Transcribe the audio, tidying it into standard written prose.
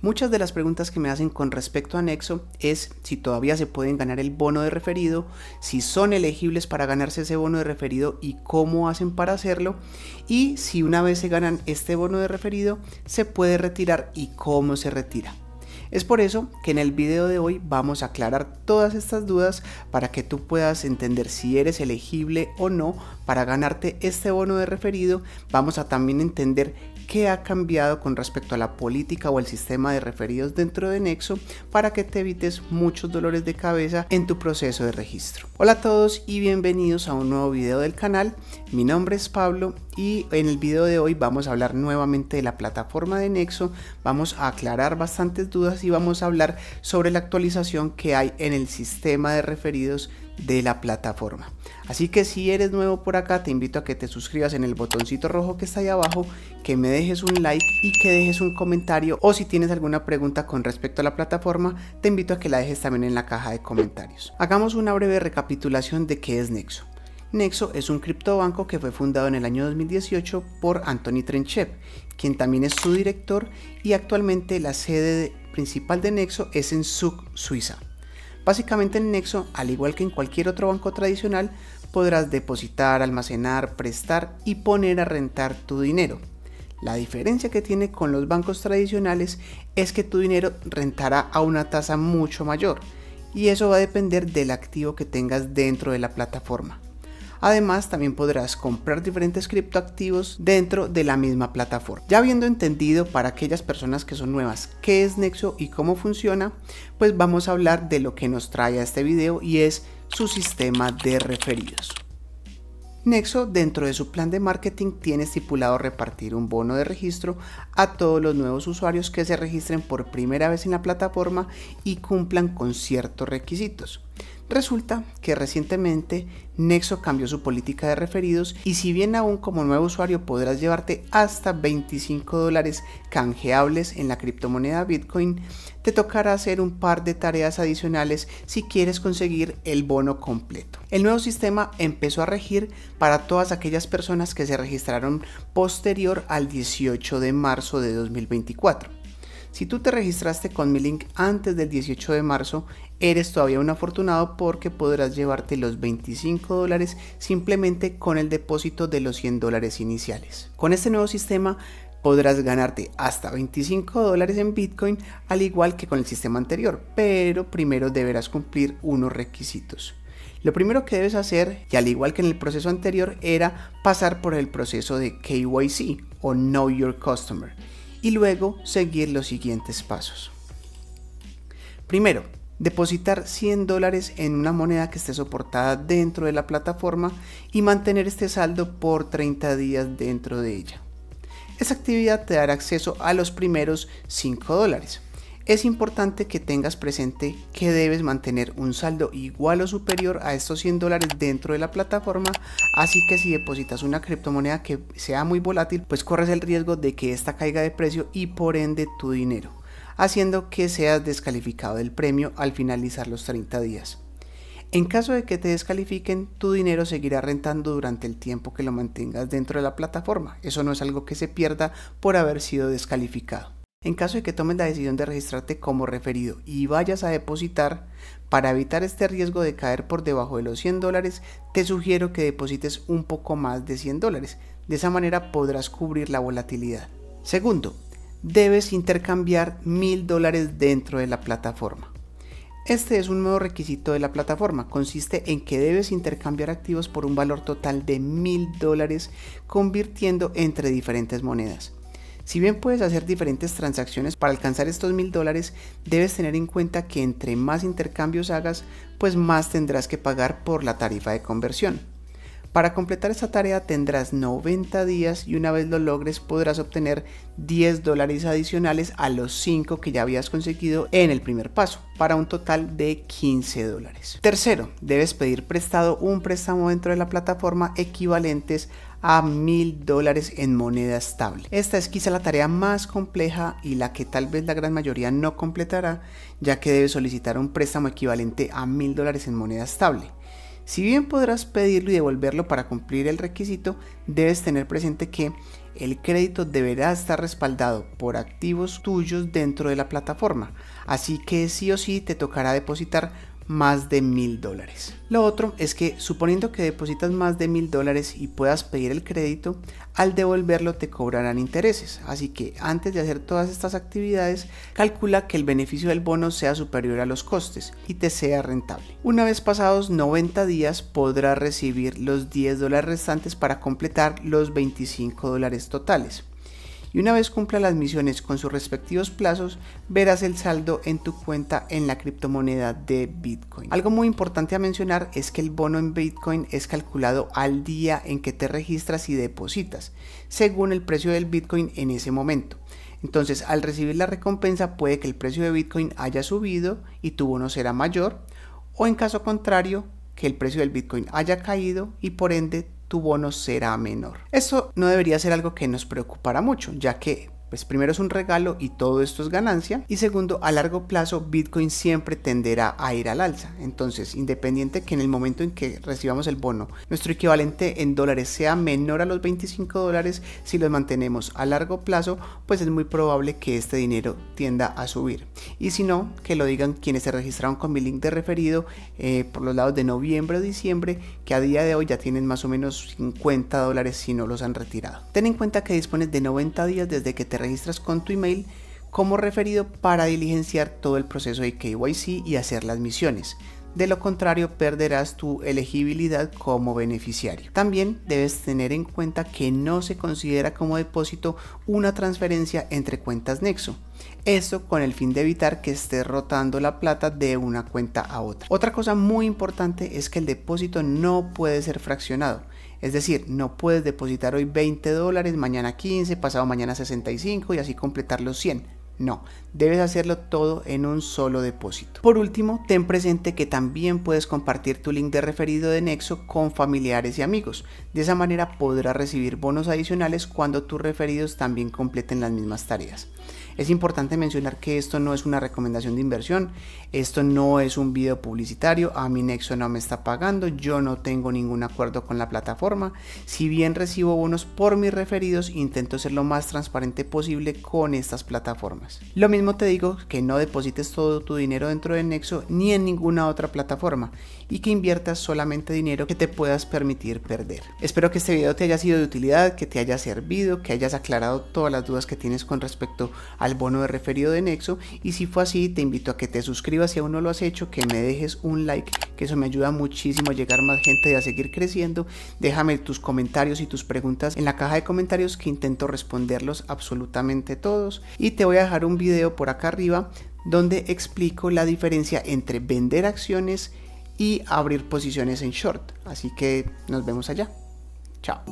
Muchas de las preguntas que me hacen con respecto a Nexo es si todavía se pueden ganar el bono de referido, si son elegibles para ganarse ese bono de referido y cómo hacen para hacerlo, y si una vez se ganan este bono de referido se puede retirar y cómo se retira. Es por eso que en el video de hoy vamos a aclarar todas estas dudas para que tú puedas entender si eres elegible o no para ganarte este bono de referido. Vamos a también entender qué ha cambiado con respecto a la política o el sistema de referidos dentro de Nexo para que te evites muchos dolores de cabeza en tu proceso de registro. Hola a todos y bienvenidos a un nuevo video del canal. Mi nombre es Pablo y en el video de hoy vamos a hablar nuevamente de la plataforma de Nexo, vamos a aclarar bastantes dudas y vamos a hablar sobre la actualización que hay en el sistema de referidos de la plataforma. Así que si eres nuevo por acá te invito a que te suscribas en el botoncito rojo que está ahí abajo, que me dejes un like y que dejes un comentario, o si tienes alguna pregunta con respecto a la plataforma te invito a que la dejes también en la caja de comentarios. Hagamos una breve recapitulación de qué es Nexo. Nexo es un criptobanco que fue fundado en el año 2018 por Anthony Trenchev, quien también es su director, y actualmente la sede principal de Nexo es en Zug, Suiza. Básicamente en Nexo, al igual que en cualquier otro banco tradicional, podrás depositar, almacenar, prestar y poner a rentar tu dinero. La diferencia que tiene con los bancos tradicionales es que tu dinero rentará a una tasa mucho mayor, y eso va a depender del activo que tengas dentro de la plataforma. Además, también podrás comprar diferentes criptoactivos dentro de la misma plataforma. Ya habiendo entendido para aquellas personas que son nuevas qué es Nexo y cómo funciona, pues vamos a hablar de lo que nos trae a este video, y es su sistema de referidos. Nexo, dentro de su plan de marketing, tiene estipulado repartir un bono de registro a todos los nuevos usuarios que se registren por primera vez en la plataforma y cumplan con ciertos requisitos. Resulta que recientemente Nexo cambió su política de referidos, y si bien aún como nuevo usuario podrás llevarte hasta $25 canjeables en la criptomoneda Bitcoin, te tocará hacer un par de tareas adicionales si quieres conseguir el bono completo. El nuevo sistema empezó a regir para todas aquellas personas que se registraron posterior al 18 de marzo de 2024. Si tú te registraste con mi link antes del 18 de marzo, eres todavía un afortunado porque podrás llevarte los $25 simplemente con el depósito de los $100 iniciales. Con este nuevo sistema podrás ganarte hasta $25 en Bitcoin, al igual que con el sistema anterior, pero primero deberás cumplir unos requisitos. Lo primero que debes hacer, y al igual que en el proceso anterior, era pasar por el proceso de KYC o Know Your Customer, y luego seguir los siguientes pasos. Primero, depositar $100 en una moneda que esté soportada dentro de la plataforma y mantener este saldo por 30 días dentro de ella. Esta actividad te dará acceso a los primeros $5. Es importante que tengas presente que debes mantener un saldo igual o superior a estos $100 dentro de la plataforma, así que si depositas una criptomoneda que sea muy volátil, pues corres el riesgo de que esta caiga de precio y por ende tu dinero, haciendo que seas descalificado del premio al finalizar los 30 días. En caso de que te descalifiquen, tu dinero seguirá rentando durante el tiempo que lo mantengas dentro de la plataforma. Eso no es algo que se pierda por haber sido descalificado. En caso de que tomes la decisión de registrarte como referido y vayas a depositar, para evitar este riesgo de caer por debajo de los $100, te sugiero que deposites un poco más de $100. De esa manera podrás cubrir la volatilidad. Segundo, debes intercambiar $1000 dentro de la plataforma. Este es un nuevo requisito de la plataforma, consiste en que debes intercambiar activos por un valor total de $1000, convirtiendo entre diferentes monedas. Si bien puedes hacer diferentes transacciones para alcanzar estos $1000, debes tener en cuenta que entre más intercambios hagas, pues más tendrás que pagar por la tarifa de conversión. Para completar esta tarea tendrás 90 días y una vez lo logres podrás obtener $10 adicionales a los 5 que ya habías conseguido en el primer paso, para un total de $15. Tercero, debes pedir prestado un préstamo dentro de la plataforma equivalentes a $1000 en moneda estable. Esta es quizá la tarea más compleja y la que tal vez la gran mayoría no completará, ya que debes solicitar un préstamo equivalente a $1000 en moneda estable. Si bien podrás pedirlo y devolverlo para cumplir el requisito, debes tener presente que El crédito deberá estar respaldado por activos tuyos dentro de la plataforma, así que sí o sí te tocará depositar más de $1000. Lo otro es que suponiendo que depositas más de $1000 y puedas pedir el crédito, al devolverlo te cobrarán intereses, así que antes de hacer todas estas actividades calcula que el beneficio del bono sea superior a los costes y te sea rentable. Una vez pasados 90 días podrás recibir los $10 restantes para completar los $25 totales. Y una vez cumpla las misiones con sus respectivos plazos, verás el saldo en tu cuenta en la criptomoneda de Bitcoin. Algo muy importante a mencionar es que el bono en Bitcoin es calculado al día en que te registras y depositas, según el precio del Bitcoin en ese momento. Entonces, al recibir la recompensa puede que el precio de Bitcoin haya subido y tu bono será mayor, o en caso contrario, que el precio del Bitcoin haya caído y por ende tu bono será menor. Esto no debería ser algo que nos preocupara mucho, ya que pues primero es un regalo y todo esto es ganancia, y segundo, a largo plazo Bitcoin siempre tenderá a ir al alza. Entonces, independiente que en el momento en que recibamos el bono nuestro equivalente en dólares sea menor a los $25, si los mantenemos a largo plazo, pues es muy probable que este dinero tienda a subir. Y si no, que lo digan quienes se registraron con mi link de referido por los lados de noviembre o diciembre, que a día de hoy ya tienen más o menos $50 si no los han retirado. Ten en cuenta que dispones de 90 días desde que te registras con tu email como referido para diligenciar todo el proceso de KYC y hacer las misiones. De lo contrario, perderás tu elegibilidad como beneficiario. También debes tener en cuenta que no se considera como depósito una transferencia entre cuentas Nexo. Esto con el fin de evitar que estés rotando la plata de una cuenta a otra. Otra cosa muy importante es que el depósito no puede ser fraccionado. Es decir, no puedes depositar hoy $20, mañana 15, pasado mañana 65 y así completar los 100. No, debes hacerlo todo en un solo depósito. Por último, ten presente que también puedes compartir tu link de referido de Nexo con familiares y amigos. De esa manera podrás recibir bonos adicionales cuando tus referidos también completen las mismas tareas. Es importante mencionar que esto no es una recomendación de inversión, esto no es un video publicitario, a mí Nexo no me está pagando, yo no tengo ningún acuerdo con la plataforma. Si bien recibo bonos por mis referidos, intento ser lo más transparente posible con estas plataformas. Lo mismo te digo que no deposites todo tu dinero dentro de Nexo ni en ninguna otra plataforma y que inviertas solamente dinero que te puedas permitir perder. Espero que este video te haya sido de utilidad, que te haya servido, que hayas aclarado todas las dudas que tienes con respecto a al bono de referido de Nexo, y si fue así te invito a que te suscribas si aún no lo has hecho, que me dejes un like, que eso me ayuda muchísimo a llegar más gente y a seguir creciendo. Déjame tus comentarios y tus preguntas en la caja de comentarios, que intento responderlos absolutamente todos, y te voy a dejar un video por acá arriba donde explico la diferencia entre vender acciones y abrir posiciones en short, así que nos vemos allá. Chao.